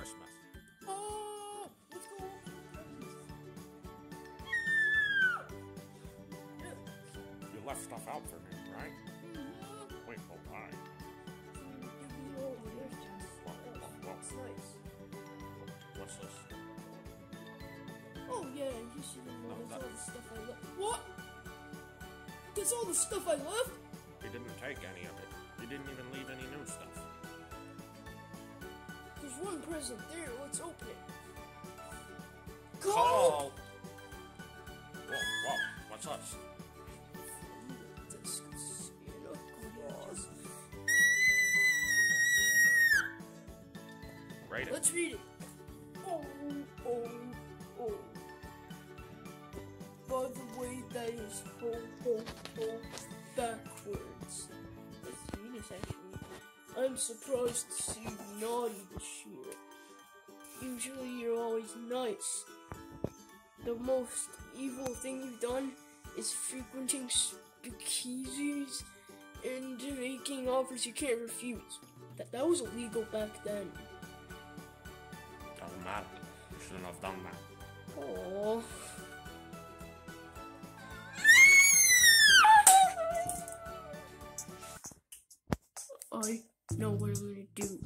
Christmas. Oh, let's go Christmas. You left stuff out for me, right? Mm-hmm. Wait, hold on. What's this? What's this? Oh yeah, you should have noticed all the stuff I left. What? That's all the stuff I left? You didn't take any of it. You didn't even leave any new stuff. There's one present there. Let's open it. Gold! Whoa, whoa. What's this? Read it. Let's read it. Oh. By the way, that is ho, backwards. That's genius, actually. I'm surprised to see you naughty this year. Usually you're always nice. The most evil thing you've done is frequenting speakeasies and making offers you can't refuse. That was illegal back then. Doesn't matter. You shouldn't have done that. Oh. I know what I'm gonna do.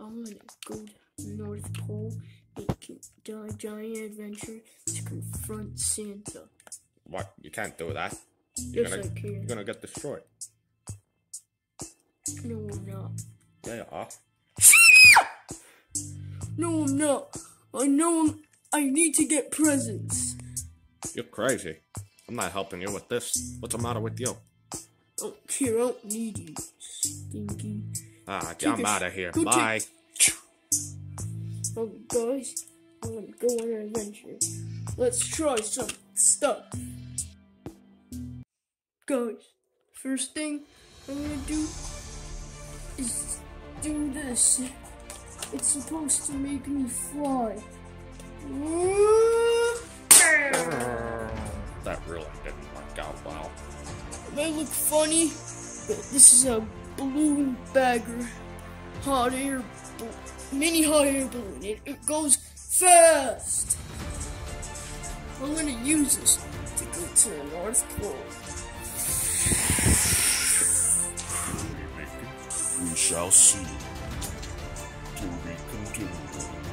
I'm gonna go to the North Pole and a giant adventure to confront Santa. What? You can't do that. Yes, I can. You're gonna get destroyed. No, I'm not. Yeah, you are. No, I'm not. I know I need to get presents. You're crazy. I'm not helping you with this. What's the matter with you? Oh, here, I don't need you, stinky. Ah, I'm out of here. Bye. Oh, guys, I'm gonna go on an adventure. Let's try some stuff. Guys, first thing I'm gonna do is do this. It's supposed to make me fly. That really didn't work out well. It may look funny, but this is a balloon bagger. Mini hot air balloon. It goes fast. I'm gonna use this to go to the North Pole. We shall see. To be continued.